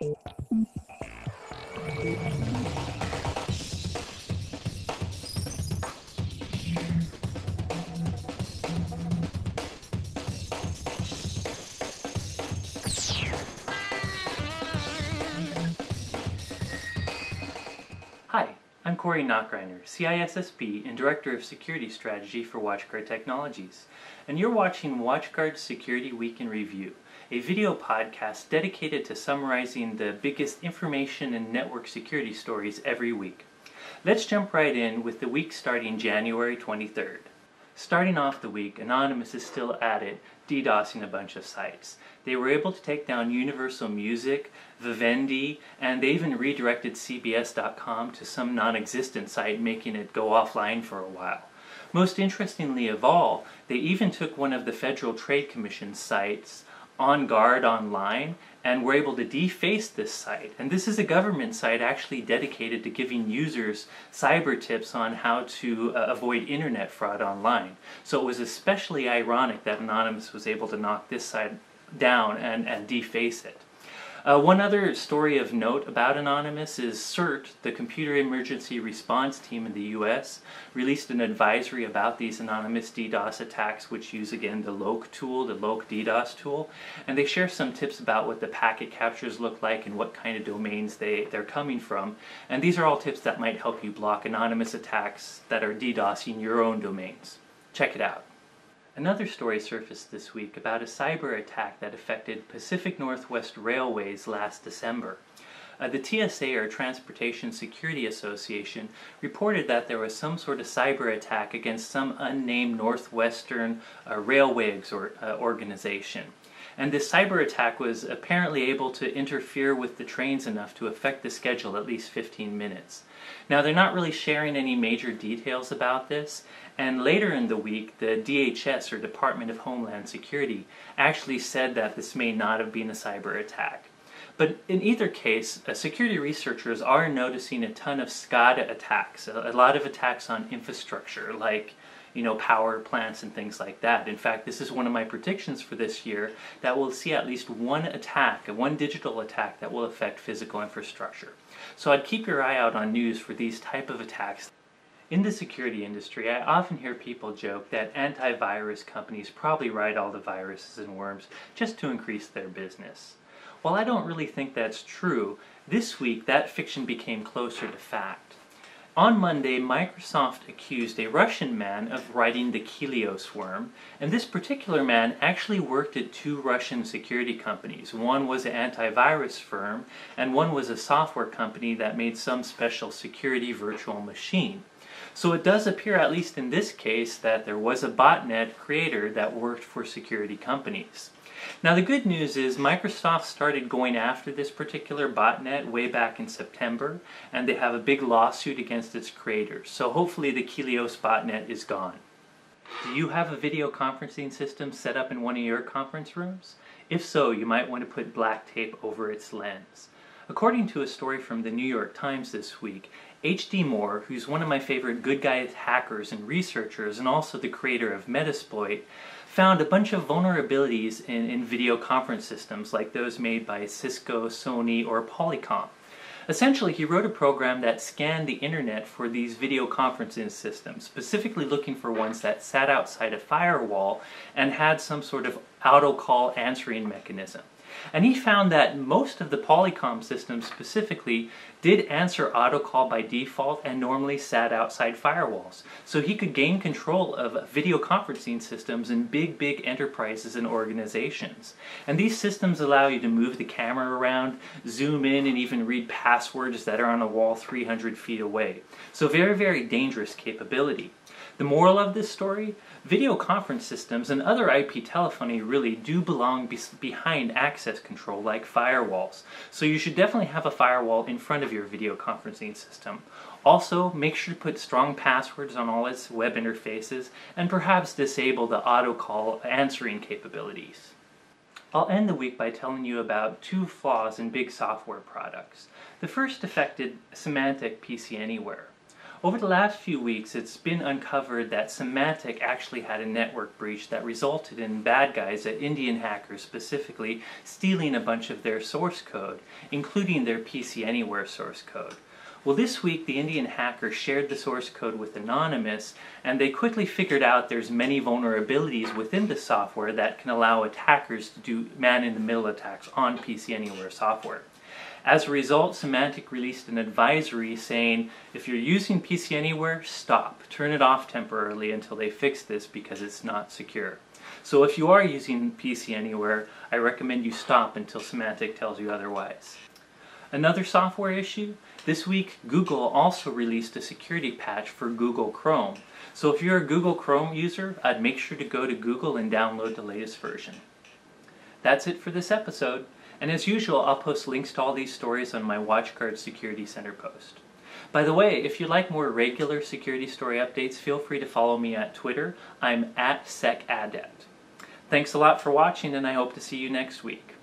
Hi, I'm Corey Nachreiner, CISSP and Director of Security Strategy for WatchGuard Technologies, and you're watching WatchGuard Security Week in Review, a video podcast dedicated to summarizing the biggest information and network security stories every week. Let's jump right in with the week starting January 23rd. Starting off the week, Anonymous is still at it, DDoSing a bunch of sites. They were able to take down Universal Music, Vivendi, and they even redirected CBS.com to some non-existent site, making it go offline for a while. Most interestingly of all, they even took one of the Federal Trade Commission's sites, On Guard Online, and were able to deface this site. And this is a government site actually dedicated to giving users cyber tips on how to avoid internet fraud online. So it was especially ironic that Anonymous was able to knock this site down and deface it. One other story of note about Anonymous is CERT, the Computer Emergency Response Team in the US, released an advisory about these anonymous DDoS attacks, which use again the LOIC tool, the LOIC DDoS tool, and they share some tips about what the packet captures look like and what kind of domains they're coming from, and these are all tips that might help you block anonymous attacks that are DDoSing your own domains. Check it out. Another story surfaced this week about a cyber attack that affected Pacific Northwest Railways last December. The TSA, or Transportation Security Administration, reported that there was some sort of cyber attack against some unnamed Northwestern Railway organization. And this cyber attack was apparently able to interfere with the trains enough to affect the schedule at least 15 minutes. Now, they're not really sharing any major details about this, and later in the week, the DHS, or Department of Homeland Security, actually said that this may not have been a cyber attack. But in either case, security researchers are noticing a ton of SCADA attacks, a lot of attacks on infrastructure, like power plants and things like that. In fact, this is one of my predictions for this year, that we'll see at least one attack, one digital attack that will affect physical infrastructure. So I'd keep your eye out on news for these type of attacks. In the security industry, I often hear people joke that antivirus companies probably write all the viruses and worms just to increase their business. While I don't really think that's true, this week that fiction became closer to fact. On Monday, Microsoft accused a Russian man of writing the Kilios worm, and this particular man actually worked at two Russian security companies. One was an antivirus firm, and one was a software company that made some special security virtual machine. So it does appear, at least in this case, that there was a botnet creator that worked for security companies. Now, the good news is Microsoft started going after this particular botnet way back in September, and they have a big lawsuit against its creators. So hopefully the Kilios botnet is gone. Do you have a video conferencing system set up in one of your conference rooms? If so, you might want to put black tape over its lens. According to a story from the New York Times this week, H.D. Moore, who's one of my favorite good guy hackers and researchers, and also the creator of Metasploit, found a bunch of vulnerabilities in video conference systems like those made by Cisco, Sony, or Polycom. Essentially, he wrote a program that scanned the internet for these video conferencing systems, specifically looking for ones that sat outside a firewall and had some sort of auto-call answering mechanism. And he found that most of the Polycom systems specifically did answer autocall by default and normally sat outside firewalls. So he could gain control of video conferencing systems in big enterprises and organizations. And these systems allow you to move the camera around, zoom in, and even read passwords that are on a wall 300 feet away. So very dangerous capability. The moral of this story? Video conference systems and other IP telephony really do belong behind access control like firewalls. So you should definitely have a firewall in front of your video conferencing system. Also, make sure to put strong passwords on all its web interfaces and perhaps disable the autocall answering capabilities. I'll end the week by telling you about two flaws in big software products. The first affected Symantec PC Anywhere. Over the last few weeks, it's been uncovered that Symantec actually had a network breach that resulted in bad guys, Indian hackers specifically, stealing a bunch of their source code, including their PC Anywhere source code. Well, this week the Indian hacker shared the source code with Anonymous, and they quickly figured out there's many vulnerabilities within the software that can allow attackers to do man-in-the-middle attacks on PC Anywhere software. As a result, Symantec released an advisory saying, if you're using PC Anywhere, stop. Turn it off temporarily until they fix this because it's not secure. So if you are using PC Anywhere, I recommend you stop until Symantec tells you otherwise. Another software issue? This week, Google also released a security patch for Google Chrome. So if you're a Google Chrome user, I'd make sure to go to Google and download the latest version. That's it for this episode, and as usual, I'll post links to all these stories on my WatchGuard Security Center post. By the way, if you'd like more regular security story updates, feel free to follow me at Twitter. I'm at SecAdept. Thanks a lot for watching, and I hope to see you next week.